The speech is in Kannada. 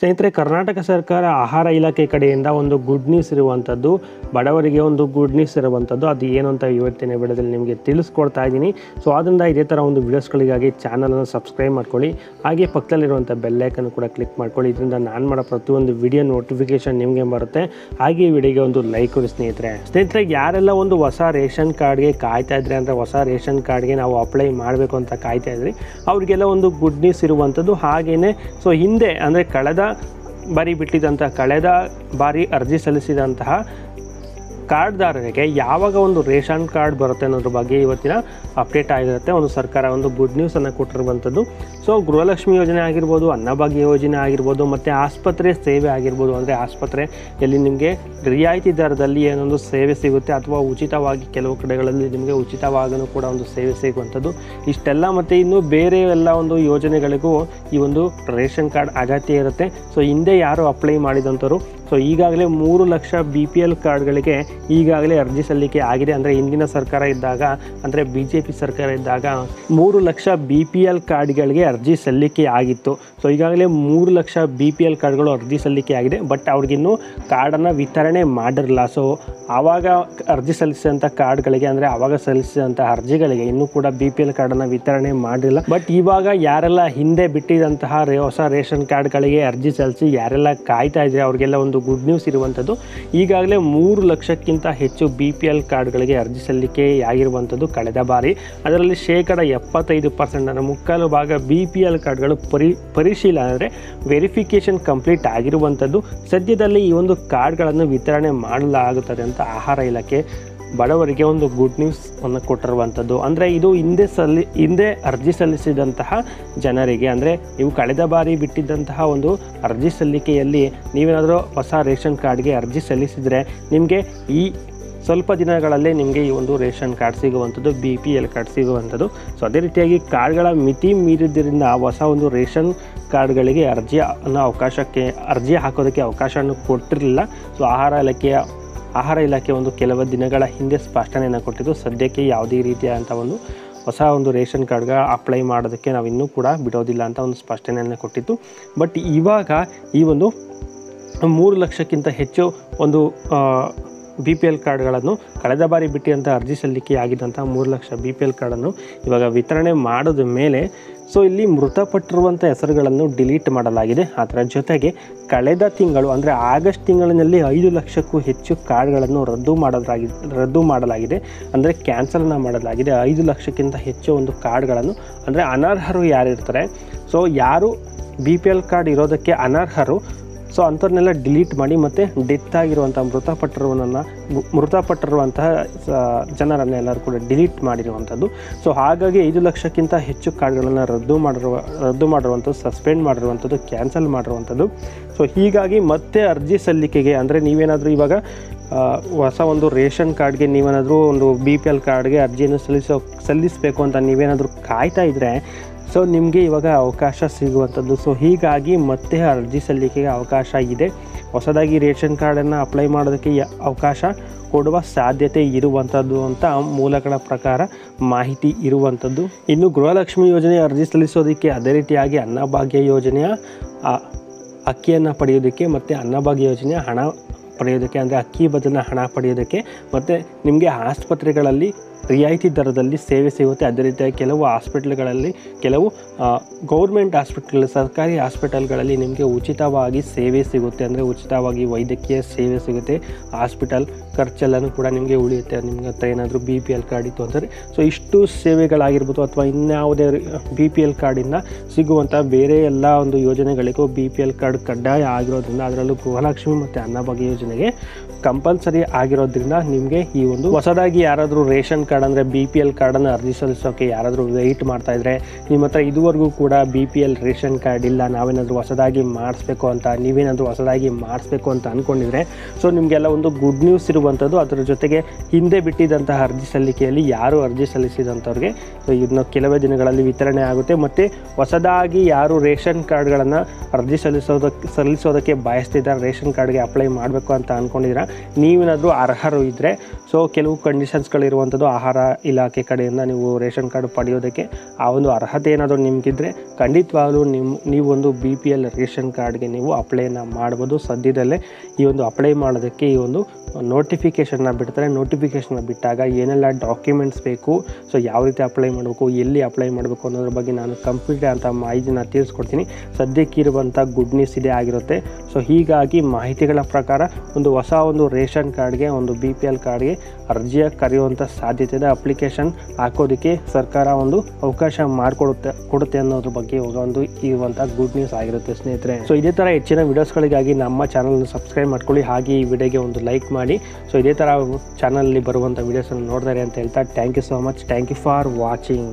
ಸ್ನೇಹಿತರೆ, ಕರ್ನಾಟಕ ಸರ್ಕಾರ ಆಹಾರ ಇಲಾಖೆ ಕಡೆಯಿಂದ ಒಂದು ಗುಡ್ ನ್ಯೂಸ್ ಇರುವಂಥದ್ದು, ಬಡವರಿಗೆ ಒಂದು ಗುಡ್ ನ್ಯೂಸ್ ಇರುವಂಥದ್ದು. ಅದು ಏನು ಅಂತ ಇವತ್ತಿನ ವಿಡಿಯೋದಲ್ಲಿ ನಿಮಗೆ ತಿಳಿಸ್ಕೊಡ್ತಾ ಇದ್ದೀನಿ. ಸೊ ಆದ್ದರಿಂದ ಇದೇ ಥರ ಒಂದು ವಿಡಿಯೋಸ್ಗಳಿಗಾಗಿ ಚಾನಲನ್ನು ಸಬ್ಸ್ಕ್ರೈಬ್ ಮಾಡ್ಕೊಳ್ಳಿ, ಹಾಗೆ ಪಕ್ಕದಲ್ಲಿರುವಂಥ ಬೆಲ್ ಐಕನ್ ಕೂಡ ಕ್ಲಿಕ್ ಮಾಡ್ಕೊಳ್ಳಿ. ಇದರಿಂದ ನಾನು ಮಾಡೋ ಪ್ರತಿಯೊಂದು ವಿಡಿಯೋ ನೋಟಿಫಿಕೇಷನ್ ನಿಮಗೆ ಬರುತ್ತೆ. ಹಾಗೆ ಈ ವಿಡಿಯೋಗೆ ಒಂದು ಲೈಕ್ ಕೊಡಿ. ಸ್ನೇಹಿತರೆ, ಯಾರೆಲ್ಲ ಒಂದು ಹೊಸ ರೇಷನ್ ಕಾರ್ಡ್ಗೆ ಕಾಯ್ತಾ ಇದ್ರೆ, ಅಂದರೆ ಹೊಸ ರೇಷನ್ ಕಾರ್ಡ್ಗೆ ನಾವು ಅಪ್ಲೈ ಮಾಡಬೇಕು ಅಂತ ಕಾಯ್ತಾ ಇದ್ರಿ, ಅವರಿಗೆಲ್ಲ ಒಂದು ಗುಡ್ ನ್ಯೂಸ್ ಇರುವಂಥದ್ದು. ಹಾಗೆಯೇ ಸೊ ಹಿಂದೆ ಅಂದರೆ ಕಳೆದ ಬಾರಿ ಅರ್ಜಿ ಸಲ್ಲಿಸಿದಂತಹ ಕಾರ್ಡ್ದಾರರಿಗೆ ಯಾವಾಗ ಒಂದು ರೇಷನ್ ಕಾರ್ಡ್ ಬರುತ್ತೆ ಅನ್ನೋದ್ರ ಬಗ್ಗೆ ಇವತ್ತಿನ ಅಪ್ಡೇಟ್ ಆಗಿರುತ್ತೆ. ಒಂದು ಸರ್ಕಾರ ಒಂದು ಗುಡ್ ನ್ಯೂಸನ್ನು ಕೊಟ್ಟಿರುವಂಥದ್ದು. ಸೊ ಗೃಹಲಕ್ಷ್ಮಿ ಯೋಜನೆ ಆಗಿರ್ಬೋದು, ಅನ್ನಭಾಗ್ಯ ಯೋಜನೆ ಆಗಿರ್ಬೋದು, ಮತ್ತು ಆಸ್ಪತ್ರೆ ಸೇವೆ ಆಗಿರ್ಬೋದು, ಅಂದರೆ ಆಸ್ಪತ್ರೆಯಲ್ಲಿ ನಿಮಗೆ ರಿಯಾಯಿತಿ ದರದಲ್ಲಿ ಏನೊಂದು ಸೇವೆ ಸಿಗುತ್ತೆ, ಅಥವಾ ಉಚಿತವಾಗಿ ಕೆಲವು ಕಡೆಗಳಲ್ಲಿ ನಿಮಗೆ ಉಚಿತವಾಗೂ ಕೂಡ ಒಂದು ಸೇವೆ ಸಿಗುವಂಥದ್ದು. ಇಷ್ಟೆಲ್ಲ ಮತ್ತು ಇನ್ನೂ ಬೇರೆ ಎಲ್ಲ ಒಂದು ಯೋಜನೆಗಳಿಗೂ ಈ ಒಂದು ರೇಷನ್ ಕಾರ್ಡ್ ಅಗತ್ಯ ಇರುತ್ತೆ. ಸೊ ಹಿಂದೆ ಯಾರು ಅಪ್ಲೈ ಮಾಡಿದಂಥವರು, ಸೊ ಈಗಾಗಲೇ 3 ಲಕ್ಷ BPL ಕಾರ್ಡ್ಗಳಿಗೆ ಈಗಾಗಲೇ ಅರ್ಜಿ ಸಲ್ಲಿಕೆ ಆಗಿದೆ. ಅಂದರೆ ಹಿಂದಿನ ಸರ್ಕಾರ ಇದ್ದಾಗ, ಅಂದರೆ BJP ಸರ್ಕಾರ ಇದ್ದಾಗ 3 ಲಕ್ಷ BPL ಕಾರ್ಡ್ಗಳಿಗೆ ಅರ್ಜಿ ಸಲ್ಲಿಕೆ ಆಗಿತ್ತು. ಸೊ ಈಗಾಗಲೇ 3 ಲಕ್ಷ BPL ಕಾರ್ಡ್ಗಳು ಅರ್ಜಿ ಸಲ್ಲಿಕೆ ಆಗಿದೆ, ಬಟ್ ಅವ್ರಿಗಿನ್ನೂ ಕಾರ್ಡನ್ನು ವಿತರಣೆ ಮಾಡಿರಲ್ಲ. ಸೊ ಆವಾಗ ಅರ್ಜಿ ಸಲ್ಲಿಸಿದಂಥ ಕಾರ್ಡ್ಗಳಿಗೆ, ಅಂದರೆ ಆವಾಗ ಸಲ್ಲಿಸಿದಂಥ ಅರ್ಜಿಗಳಿಗೆ ಇನ್ನೂ ಕೂಡ BPL ಕಾರ್ಡನ್ನು ವಿತರಣೆ ಮಾಡಿಲ್ಲ. ಬಟ್ ಇವಾಗ ಯಾರೆಲ್ಲ ಹಿಂದೆ ಬಿಟ್ಟಿದಂತಹ ಹೊಸ ರೇಷನ್ ಕಾರ್ಡ್ಗಳಿಗೆ ಅರ್ಜಿ ಸಲ್ಲಿಸಿ ಯಾರೆಲ್ಲ ಕಾಯ್ತಾ ಇದ್ರೆ ಅವರಿಗೆಲ್ಲ ಒಂದು ಗುಡ್ ನ್ಯೂಸ್ ಇರುವಂಥದ್ದು. ಈಗಾಗಲೇ 3 ಲಕ್ಷಕ್ಕಿಂತ ಹೆಚ್ಚು BPL ಕಾರ್ಡ್ಗಳಿಗೆ ಅರ್ಜಿ ಸಲ್ಲಿಕೆ ಆಗಿರುವಂಥದ್ದು ಕಳೆದ ಬಾರಿ. ಅದರಲ್ಲಿ ಶೇಕಡ 75%, ಮುಕ್ಕಾಲು ಭಾಗ BPL ಕಾರ್ಡ್ಗಳು ಪರಿಶೀಲನೆ ಅಂದರೆ ವೆರಿಫಿಕೇಷನ್ ಕಂಪ್ಲೀಟ್ ಆಗಿರುವಂಥದ್ದು. ಸದ್ಯದಲ್ಲಿ ಈ ಒಂದು ಕಾರ್ಡ್ಗಳನ್ನು ವಿತರಣೆ ಮಾಡಲಾಗುತ್ತದೆ ಅಂತ ಆಹಾರ ಇಲಾಖೆ ಬಡವರಿಗೆ ಒಂದು ಗುಡ್ ನ್ಯೂಸನ್ನು ಕೊಟ್ಟಿರುವಂಥದ್ದು. ಅಂದರೆ ಇದು ಹಿಂದೆ ಅರ್ಜಿ ಸಲ್ಲಿಸಿದಂತಹ ಜನರಿಗೆ, ಅಂದರೆ ನೀವು ಕಳೆದ ಬಾರಿ ಬಿಟ್ಟಿದ್ದಂತಹ ಒಂದು ಅರ್ಜಿ ಸಲ್ಲಿಕೆಯಲ್ಲಿ ನೀವೇನಾದರೂ ಹೊಸ ರೇಷನ್ ಕಾರ್ಡ್ಗೆ ಅರ್ಜಿ ಸಲ್ಲಿಸಿದರೆ ನಿಮಗೆ ಈ ಸ್ವಲ್ಪ ದಿನಗಳಲ್ಲೇ ನಿಮಗೆ ಈ ಒಂದು ರೇಷನ್ ಕಾರ್ಡ್ ಸಿಗುವಂಥದ್ದು, BPL ಕಾರ್ಡ್ ಸಿಗುವಂಥದ್ದು. ಸೊ ಅದೇ ರೀತಿಯಾಗಿ ಕಾರ್ಡ್ಗಳ ಮಿತಿ ಮೀರಿದ್ದರಿಂದ ಹೊಸ ಒಂದು ರೇಷನ್ ಕಾರ್ಡ್ಗಳಿಗೆ ಅರ್ಜಿ ಹಾಕೋದಕ್ಕೆ ಅವಕಾಶವನ್ನು ಕೊಟ್ಟಿರಲಿಲ್ಲ. ಸೊ ಆಹಾರ ಇಲಾಖೆ ಒಂದು ಕೆಲವು ದಿನಗಳ ಹಿಂದೆ ಸ್ಪಷ್ಟನೆಯನ್ನು ಕೊಟ್ಟಿದ್ದು, ಸದ್ಯಕ್ಕೆ ಯಾವುದೇ ರೀತಿಯಾದಂಥ ಒಂದು ಹೊಸ ಒಂದು ರೇಷನ್ ಕಾರ್ಡ್ಗೆ ಅಪ್ಲೈ ಮಾಡೋದಕ್ಕೆ ನಾವು ಇನ್ನೂ ಕೂಡ ಬಿಡೋದಿಲ್ಲ ಅಂತ ಒಂದು ಸ್ಪಷ್ಟನೆಯನ್ನು ಕೊಟ್ಟಿತ್ತು. ಬಟ್ ಇವಾಗ ಈ ಒಂದು 3 ಲಕ್ಷಕ್ಕಿಂತ ಹೆಚ್ಚು ಒಂದು BPL ಕಾರ್ಡ್ಗಳನ್ನು, ಕಳೆದ ಬಾರಿ ಬಿಟ್ಟಿದಂಥ ಅರ್ಜಿ ಸಲ್ಲಿಕೆ ಆಗಿದ್ದಂಥ 3 ಲಕ್ಷ BPL ಕಾರ್ಡನ್ನು ಇವಾಗ ವಿತರಣೆ ಮಾಡೋದ್ರ ಮೇಲೆ ಸೊ ಇಲ್ಲಿ ಮೃತಪಟ್ಟಿರುವಂಥ ಹೆಸರುಗಳನ್ನು ಡಿಲೀಟ್ ಮಾಡಲಾಗಿದೆ. ಅದರ ಜೊತೆಗೆ ಕಳೆದ ತಿಂಗಳು, ಅಂದರೆ ಆಗಸ್ಟ್ ತಿಂಗಳಿನಲ್ಲಿ 5 ಲಕ್ಷಕ್ಕೂ ಹೆಚ್ಚು ಕಾರ್ಡ್ಗಳನ್ನು ರದ್ದು ಮಾಡಲಾಗಿದೆ, ಅಂದರೆ ಕ್ಯಾನ್ಸಲ್ನ ಮಾಡಲಾಗಿದೆ. 5 ಲಕ್ಷಕ್ಕಿಂತ ಹೆಚ್ಚು ಒಂದು ಕಾರ್ಡ್ಗಳನ್ನು, ಅಂದರೆ ಅನರ್ಹರು ಯಾರಿರ್ತಾರೆ, ಸೊ ಯಾರು BPL ಕಾರ್ಡ್ ಇರೋದಕ್ಕೆ ಅನರ್ಹರು, ಸೊ ಅಂಥವ್ರನ್ನೆಲ್ಲ ಡಿಲೀಟ್ ಮಾಡಿ ಮತ್ತು ಡೆತ್ ಆಗಿರುವಂಥ ಮೃತಪಟ್ಟಿರುವಂತಹ ಜನರನ್ನು ಎಲ್ಲರೂ ಕೂಡ ಡಿಲೀಟ್ ಮಾಡಿರುವಂಥದ್ದು. ಸೊ ಹಾಗಾಗಿ 5 ಲಕ್ಷಕ್ಕಿಂತ ಹೆಚ್ಚು ಕಾರ್ಡ್ಗಳನ್ನು ರದ್ದು ಮಾಡಿರುವಂಥದ್ದು, ಸಸ್ಪೆಂಡ್ ಮಾಡಿರುವಂಥದ್ದು, ಕ್ಯಾನ್ಸಲ್ ಮಾಡಿರುವಂಥದ್ದು. ಸೊ ಹೀಗಾಗಿ ಮತ್ತೆ ಅರ್ಜಿ ಸಲ್ಲಿಕೆಗೆ, ಅಂದರೆ ನೀವೇನಾದರೂ ಇವಾಗ ಹೊಸ ಒಂದು ರೇಷನ್ ಕಾರ್ಡ್ಗೆ ನೀವೇನಾದರೂ ಒಂದು BPL ಕಾರ್ಡ್ಗೆ ಅರ್ಜಿಯನ್ನು ಸಲ್ಲಿಸಬೇಕು ಅಂತ ನೀವೇನಾದರೂ ಕಾಯ್ತಾ ಇದ್ದರೆ ಸೊ ನಿಮಗೆ ಇವಾಗ ಅವಕಾಶ ಸಿಗುವಂಥದ್ದು. ಸೊ ಹೀಗಾಗಿ ಮತ್ತೆ ಅರ್ಜಿ ಸಲ್ಲಿಕೆಗೆ ಅವಕಾಶ ಇದೆ. ಹೊಸದಾಗಿ ರೇಷನ್ ಕಾರ್ಡನ್ನು ಅಪ್ಲೈ ಮಾಡೋದಕ್ಕೆ ಅವಕಾಶ ಕೊಡುವ ಸಾಧ್ಯತೆ ಇರುವಂಥದ್ದು ಅಂತ ಮೂಲಗಳ ಪ್ರಕಾರ ಮಾಹಿತಿ ಇರುವಂಥದ್ದು. ಇನ್ನು ಗೃಹಲಕ್ಷ್ಮಿ ಯೋಜನೆ ಅರ್ಜಿ ಸಲ್ಲಿಸೋದಕ್ಕೆ, ಅದೇ ರೀತಿಯಾಗಿ ಅನ್ನಭಾಗ್ಯ ಯೋಜನೆಯ ಅಕ್ಕಿಯನ್ನು ಪಡೆಯೋದಕ್ಕೆ, ಮತ್ತು ಅನ್ನಭಾಗ್ಯ ಯೋಜನೆಯ ಹಣ ಪಡೆಯೋದಕ್ಕೆ, ಅಂದರೆ ಅಕ್ಕಿ ಬದಲಿನ ಹಣ ಪಡೆಯೋದಕ್ಕೆ, ಮತ್ತು ನಿಮಗೆ ಆಸ್ಪತ್ರೆಗಳಲ್ಲಿ ರಿಯಾಯಿತಿ ದರದಲ್ಲಿ ಸೇವೆ ಸಿಗುತ್ತೆ. ಅದೇ ರೀತಿಯಾಗಿ ಕೆಲವು ಹಾಸ್ಪಿಟ್ಲ್ಗಳಲ್ಲಿ, ಕೆಲವು ಗೌರ್ಮೆಂಟ್ ಹಾಸ್ಪಿಟ್ಲ್, ಸರ್ಕಾರಿ ಹಾಸ್ಪಿಟಲ್ಗಳಲ್ಲಿ ನಿಮಗೆ ಉಚಿತವಾಗಿ ಸೇವೆ ಸಿಗುತ್ತೆ, ಅಂದರೆ ಉಚಿತವಾಗಿ ವೈದ್ಯಕೀಯ ಸೇವೆ ಸಿಗುತ್ತೆ. ಹಾಸ್ಪಿಟಲ್ ಖರ್ಚೆಲ್ಲೂ ಕೂಡ ನಿಮಗೆ ಉಳಿಯುತ್ತೆ, ನಿಮಗೆ ಹತ್ರ ಏನಾದರೂ BPL ಕಾರ್ಡ್ ಇತ್ತು ಅಂದರೆ. ಸೊ ಇಷ್ಟು ಸೇವೆಗಳಾಗಿರ್ಬೋದು, ಅಥವಾ ಇನ್ಯಾವುದೇ BPL ಕಾರ್ಡಿಂದ ಸಿಗುವಂಥ ಬೇರೆ ಎಲ್ಲ ಒಂದು ಯೋಜನೆಗಳಿಗೂ BPL ಕಾರ್ಡ್ ಕಡ್ಡಾಯ ಆಗಿರೋದ್ರಿಂದ, ಅದರಲ್ಲೂ ಗೃಹಲಕ್ಷ್ಮಿ ಮತ್ತು ಅನ್ನಭಾಗ್ಯ ಯೋಜನೆಗೆ ಕಂಪಲ್ಸರಿ ಆಗಿರೋದ್ರಿಂದ, ನಿಮಗೆ ಈ ಒಂದು ಹೊಸದಾಗಿ ಯಾರಾದರೂ ರೇಷನ್ ಕಾರ್ಡ್, ಅಂದರೆ BPL ಕಾರ್ಡನ್ನು ಅರ್ಜಿ ಸಲ್ಲಿಸೋಕ್ಕೆ ಯಾರಾದರೂ ವೆಯ್ಟ್ ಮಾಡ್ತಾ ಇದ್ದರೆ, ನಿಮ್ಮ ಹತ್ರ ಇದುವರೆಗೂ ಕೂಡ BPL ರೇಷನ್ ಕಾರ್ಡ್ ಇಲ್ಲ, ನಾವೇನಾದರೂ ನೀವೇನಾದರೂ ಹೊಸದಾಗಿ ಮಾಡಿಸ್ಬೇಕು ಅಂತ ಅಂದ್ಕೊಂಡಿದ್ರೆ ಸೊ ನಿಮಗೆಲ್ಲ ಒಂದು ಗುಡ್ ನ್ಯೂಸ್ ಇರುವಂಥದ್ದು. ಅದರ ಜೊತೆಗೆ ಹಿಂದೆ ಬಿಟ್ಟಿದ್ದಂತಹ ಅರ್ಜಿ ಸಲ್ಲಿಕೆಯಲ್ಲಿ ಯಾರು ಅರ್ಜಿ ಸಲ್ಲಿಸಿದಂಥವ್ರಿಗೆ ಸೊ ಇದನ್ನು ಕೆಲವೇ ದಿನಗಳಲ್ಲಿ ವಿತರಣೆ ಆಗುತ್ತೆ. ಮತ್ತು ಹೊಸದಾಗಿ ಯಾರು ರೇಷನ್ ಕಾರ್ಡ್ಗಳನ್ನು ಅರ್ಜಿ ಸಲ್ಲಿಸೋದಕ್ಕೆ ಬಯಸ್ತಿದ್ದಾರೆ, ರೇಷನ್ ಕಾರ್ಡ್ಗೆ ಅಪ್ಲೈ ಮಾಡಬೇಕು ಅಂತ ಅಂದ್ಕೊಂಡಿದ್ರೆ, ನೀವೇನಾದರೂ ಅರ್ಹರು ಇದ್ದರೆ ಸೊ ಕೆಲವು ಕಂಡೀಷನ್ಸ್ಗಳಿರುವಂಥದ್ದು ಆಹಾರ ಇಲಾಖೆ ಕಡೆಯಿಂದ ನೀವು ರೇಷನ್ ಕಾರ್ಡ್ ಪಡೆಯೋದಕ್ಕೆ ಆ ಒಂದು ಅರ್ಹತೆ ಏನಾದರೂ ನಿಮಗಿದ್ದರೆ ಖಂಡಿತವಾಗಲೂ ನೀವೊಂದು ಬಿ ಪಿ ಎಲ್ ರೇಷನ್ ಕಾರ್ಡ್ಗೆ ನೀವು ಅಪ್ಲೈನ ಮಾಡ್ಬೋದು. ಸದ್ಯದಲ್ಲೇ ಈ ಒಂದು ಅಪ್ಲೈ ಮಾಡೋದಕ್ಕೆ ಈ ಒಂದು ನೋಟಿಫಿಕೇಷನ್ನ ಬಿಡ್ತಾರೆ. ನೋಟಿಫಿಕೇಷನ್ನ ಬಿಟ್ಟಾಗ ಏನೆಲ್ಲ ಡಾಕ್ಯುಮೆಂಟ್ಸ್ ಬೇಕು, ಸೊ ಯಾವ ರೀತಿ ಅಪ್ಲೈ ಮಾಡಬೇಕು, ಎಲ್ಲಿ ಅಪ್ಲೈ ಮಾಡಬೇಕು ಅನ್ನೋದ್ರ ಬಗ್ಗೆ ನಾನು ಕಂಪ್ಲೀಟ್ ಅಂತ ಮಾಹಿತಿನ ತಿಳಿಸ್ಕೊಡ್ತೀನಿ. ಸದ್ಯಕ್ಕಿರುವಂಥ ಗುಡ್ ನ್ಯೂಸ್ ಇದೇ ಆಗಿರುತ್ತೆ. ಸೊ ಹೀಗಾಗಿ ಮಾಹಿತಿಗಳ ಪ್ರಕಾರ ಒಂದು ಹೊಸ ಒಂದು ರೇಷನ್ ಕಾರ್ಡ್ಗೆ, ಒಂದು ಬಿ ಪಿ ಎಲ್ ಕಾರ್ಡ್ಗೆ ಅರ್ಜಿಯ ಕರೆಯುವಂಥ ಸಾಧ್ಯತೆ ಇದೆ. ಅಪ್ಲಿಕೇಶನ್ ಹಾಕೋದಕ್ಕೆ ಸರ್ಕಾರ ಒಂದು ಅವಕಾಶ ಕೊಡುತ್ತೆ ಅನ್ನೋದ್ರ ಬಗ್ಗೆ ಒಂದು ಇರುವಂಥ ಗುಡ್ ನ್ಯೂಸ್ ಆಗಿರುತ್ತೆ ಸ್ನೇಹಿತರೆ. ಸೊ ಇದೇ ಥರ ಹೆಚ್ಚಿನ ವಿಡಿಯೋಸ್ಗಳಿಗಾಗಿ ನಮ್ಮ ಚಾನಲ್ನ ಸಬ್ಸ್ಕ್ರೈಬ್ ಮಾಡ್ಕೊಳ್ಳಿ, ಹಾಗೆ ಈ ವಿಡಿಯೋಗೆ ಒಂದು ಲೈಕ್ ಮಾಡಿ. ಸೊ ಇದೇ ಥರ ಚಾನಲಲ್ಲಿ ಬರುವಂಥ ವಿಡಿಯೋಸನ್ನು ನೋಡ್ತಾರೆ ಅಂತ ಹೇಳ್ತಾ thank you so much, thank you for watching.